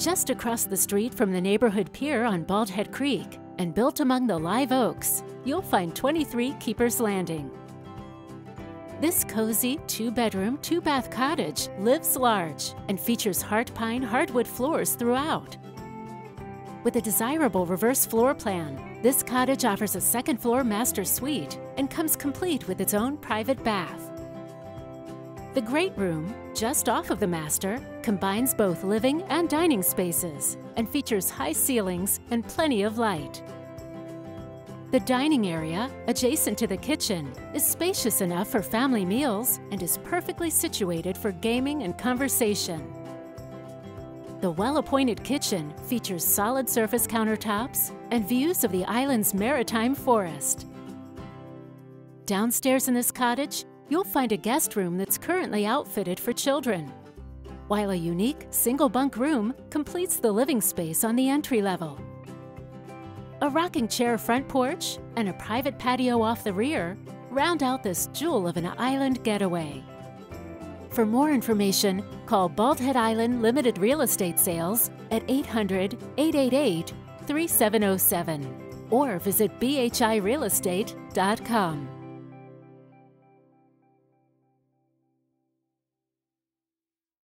just across the street from the neighborhood pier on Bald Head Creek and built among the live oaks, you'll find 23 Keeper's Landing. This cozy 2-bedroom, 2-bath cottage lives large and features heart pine hardwood floors throughout. With a desirable reverse floor plan, this cottage offers a second-floor master suite and comes complete with its own private bath. The great room, just off of the master, combines both living and dining spaces and features high ceilings and plenty of light. The dining area, adjacent to the kitchen, is spacious enough for family meals and is perfectly situated for gaming and conversation. The well-appointed kitchen features solid surface countertops and views of the island's maritime forest. Downstairs in this cottage, you'll find a guest room that's currently outfitted for children, while a unique single bunk room completes the living space on the entry level. A rocking chair front porch and a private patio off the rear round out this jewel of an island getaway. For more information, call Bald Head Island Limited Real Estate Sales at 800-888-3707 or visit bhirealestate.com.